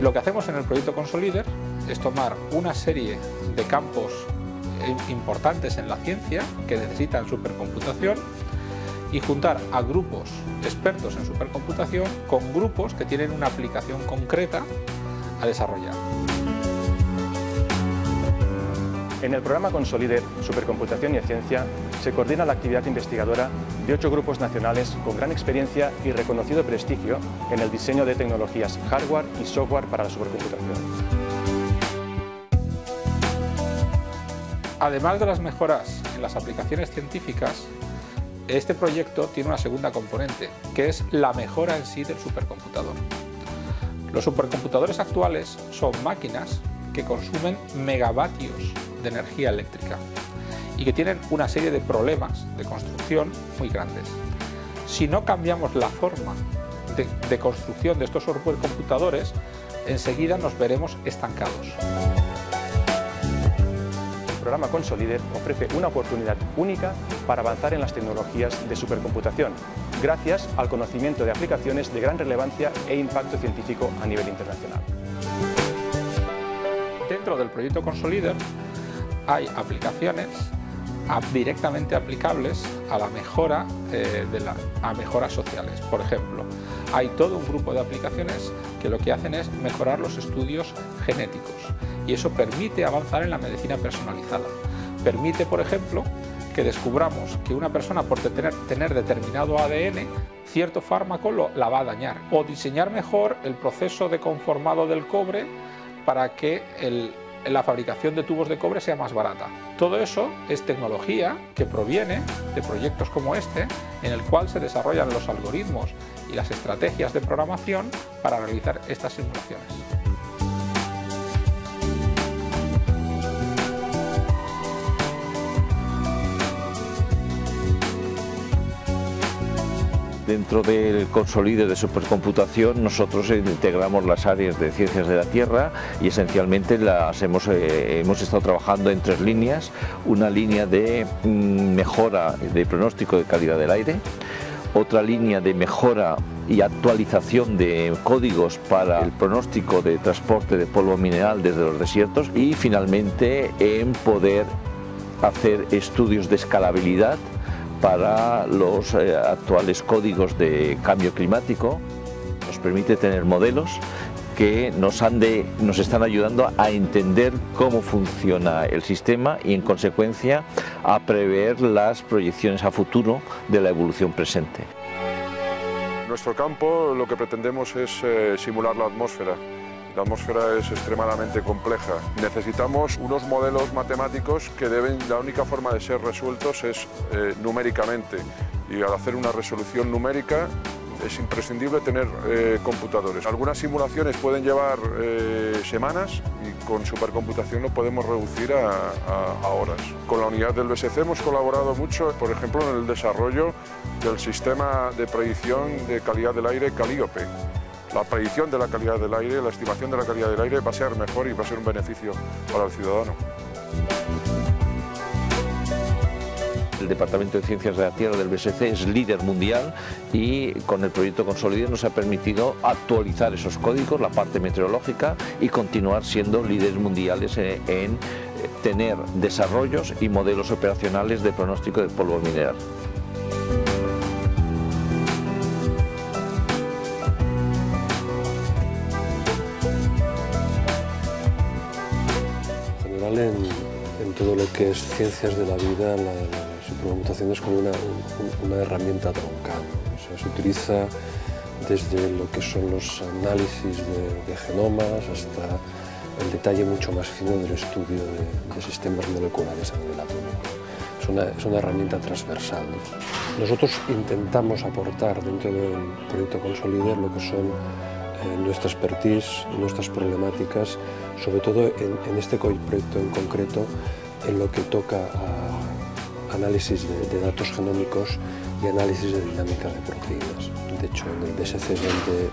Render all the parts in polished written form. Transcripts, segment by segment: Lo que hacemos en el proyecto Consolider es tomar una serie de campos importantes en la ciencia que necesitan supercomputación y juntar a grupos expertos en supercomputación con grupos que tienen una aplicación concreta a desarrollar. En el programa Consolider, Supercomputación y Ciencia, se coordina la actividad investigadora de 8 grupos nacionales con gran experiencia y reconocido prestigio en el diseño de tecnologías hardware y software para la supercomputación. Además de las mejoras en las aplicaciones científicas, este proyecto tiene una segunda componente, que es la mejora en sí del supercomputador. Los supercomputadores actuales son máquinas que consumen megavatios de energía eléctrica y que tienen una serie de problemas de construcción muy grandes. Si no cambiamos la forma de construcción de estos supercomputadores, enseguida nos veremos estancados. El programa Consolider ofrece una oportunidad única para avanzar en las tecnologías de supercomputación, gracias al conocimiento de aplicaciones de gran relevancia e impacto científico a nivel internacional. Dentro del proyecto Consolider hay aplicaciones directamente aplicables a la mejora, a mejoras sociales. Por ejemplo, hay todo un grupo de aplicaciones que lo que hacen es mejorar los estudios genéticos y eso permite avanzar en la medicina personalizada. Permite, por ejemplo, que descubramos que una persona por tener determinado ADN, cierto fármaco la va a dañar, o diseñar mejor el proceso de conformado del cobre para que la fabricación de tubos de cobre sea más barata. Todo eso es tecnología que proviene de proyectos como este, en el cual se desarrollan los algoritmos y las estrategias de programación para realizar estas simulaciones. Dentro del Consolider de Supercomputación nosotros integramos las áreas de Ciencias de la Tierra y esencialmente las hemos estado trabajando en 3 líneas. Una línea de mejora de pronóstico de calidad del aire, otra línea de mejora y actualización de códigos para el pronóstico de transporte de polvo mineral desde los desiertos y finalmente en poder hacer estudios de escalabilidad para los actuales códigos de cambio climático. Nos permite tener modelos que nos están ayudando a entender cómo funciona el sistema y en consecuencia a prever las proyecciones a futuro de la evolución presente. En nuestro campo lo que pretendemos es simular la atmósfera. La atmósfera es extremadamente compleja. Necesitamos unos modelos matemáticos que la única forma de ser resueltos es numéricamente. Y al hacer una resolución numérica es imprescindible tener computadores. Algunas simulaciones pueden llevar semanas y con supercomputación lo podemos reducir a horas. Con la unidad del BSC hemos colaborado mucho, por ejemplo, en el desarrollo del sistema de predicción de calidad del aire Calíope. La predicción de la calidad del aire, la estimación de la calidad del aire va a ser mejor y va a ser un beneficio para el ciudadano. El Departamento de Ciencias de la Tierra del BSC es líder mundial y con el proyecto Consolider nos ha permitido actualizar esos códigos, la parte meteorológica y continuar siendo líderes mundiales en tener desarrollos y modelos operacionales de pronóstico del polvo mineral. En todo lo que es ciencias de la vida, la supercomputación es como una herramienta troncal. O sea, se utiliza desde lo que son los análisis de genomas hasta el detalle mucho más fino del estudio de sistemas moleculares a nivel atómico. Es una herramienta transversal. Nosotros intentamos aportar dentro del proyecto Consolider lo que son nuestra expertise, nuestras problemáticas, sobre todo en este proyecto en concreto, en lo que toca a análisis de datos genómicos y análisis de dinámicas de proteínas. De hecho, en el BSC es donde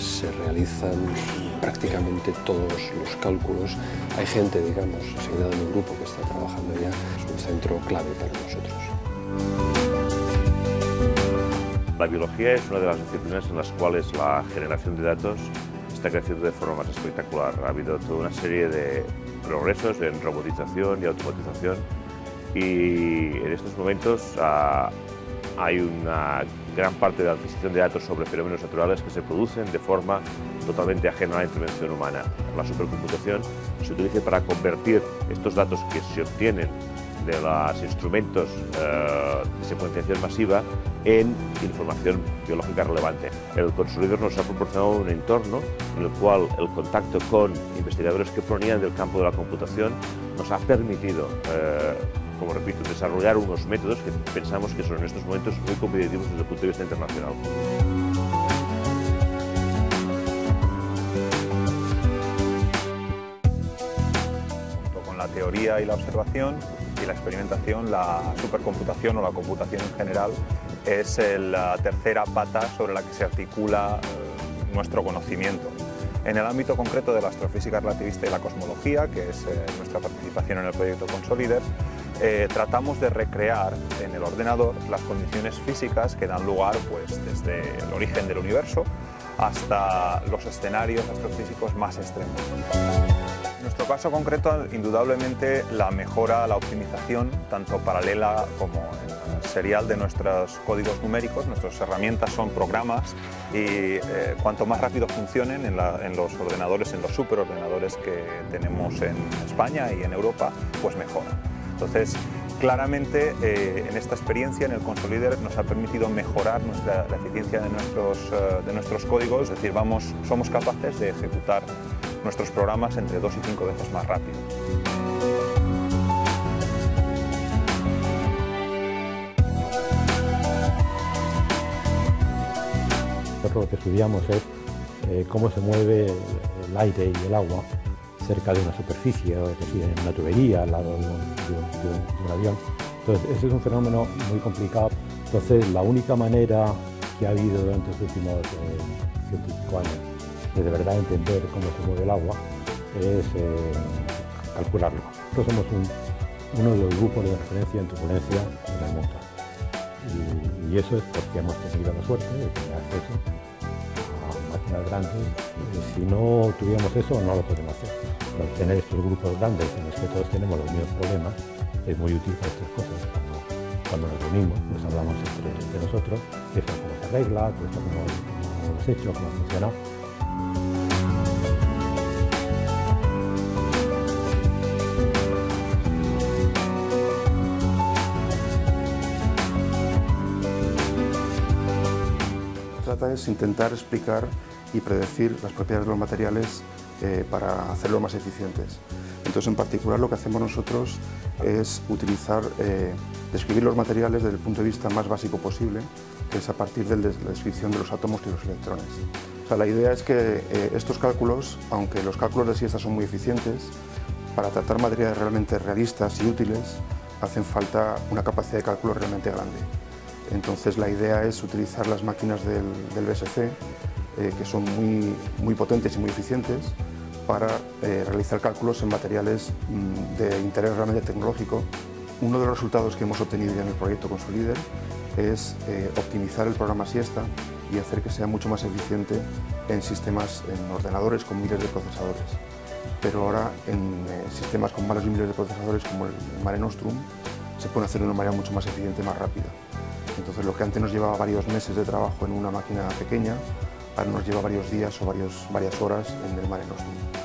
se realizan prácticamente todos los cálculos. Hay gente, digamos, asignada en el grupo que está trabajando ya. Es un centro clave para nosotros. La biología es una de las disciplinas en las cuales la generación de datos está creciendo de forma más espectacular. Ha habido toda una serie de progresos en robotización y automatización, y en estos momentos hay una gran parte de la adquisición de datos sobre fenómenos naturales que se producen de forma totalmente ajena a la intervención humana. La supercomputación se utiliza para convertir estos datos que se obtienen de los instrumentos de secuenciación masiva en información biológica relevante. El Consolider nos ha proporcionado un entorno en el cual el contacto con investigadores que provenían del campo de la computación nos ha permitido, como repito, desarrollar unos métodos que pensamos que son en estos momentos muy competitivos desde el punto de vista internacional. Junto con la teoría y la observación, y la experimentación, la supercomputación o la computación en general es la tercera pata sobre la que se articula nuestro conocimiento. En el ámbito concreto de la astrofísica relativista y la cosmología, que es nuestra participación en el proyecto Consolider, tratamos de recrear en el ordenador las condiciones físicas que dan lugar, pues, desde el origen del universo hasta los escenarios astrofísicos más extremos. En nuestro caso concreto, indudablemente, la mejora, la optimización, tanto paralela como serial, de nuestros códigos numéricos. Nuestras herramientas son programas y cuanto más rápido funcionen en los ordenadores, en los superordenadores que tenemos en España y en Europa, pues mejor. Entonces, claramente, en esta experiencia, en el Consolider, nos ha permitido mejorar la eficiencia de nuestros códigos, es decir, somos capaces de ejecutar nuestros programas entre 2 y 5 veces más rápido. Nosotros lo que estudiamos es cómo se mueve el aire y el agua cerca de una superficie, es decir, en una tubería, al lado de un avión. Entonces, ese es un fenómeno muy complicado. Entonces, la única manera que ha habido durante los últimos 105 años de verdad entender cómo se mueve el agua es calcularlo. Nosotros somos uno de los grupos de referencia en turbulencia en las montañas. Y eso es porque hemos tenido la suerte de tener acceso a máquinas grandes. Si no tuviéramos eso, no lo podemos hacer. Pero tener estos grupos grandes en los que todos tenemos los mismos problemas es muy útil para estas cosas. Cuando nos reunimos, nos hablamos entre nosotros, esto es cómo se arregla, esto cómo lo hemos hecho, cómo funciona. Es intentar explicar y predecir las propiedades de los materiales para hacerlos más eficientes. Entonces, en particular, lo que hacemos nosotros es utilizar, describir los materiales desde el punto de vista más básico posible, que es a partir de la descripción de los átomos y los electrones. O sea, la idea es que estos cálculos, aunque los cálculos de Siesta son muy eficientes, para tratar materiales realmente realistas y útiles, hacen falta una capacidad de cálculo realmente grande. Entonces, la idea es utilizar las máquinas del BSC, que son muy potentes y muy eficientes, para realizar cálculos en materiales de interés realmente tecnológico. Uno de los resultados que hemos obtenido ya en el proyecto Consolider es optimizar el programa Siesta y hacer que sea mucho más eficiente en sistemas, en ordenadores con miles de procesadores. Pero ahora, en sistemas con varios miles de procesadores, como el MareNostrum, se puede hacer de una manera mucho más eficiente, más rápida. Entonces, lo que antes nos llevaba varios meses de trabajo en una máquina pequeña, ahora nos lleva varios días o varias horas en el MareNostrum.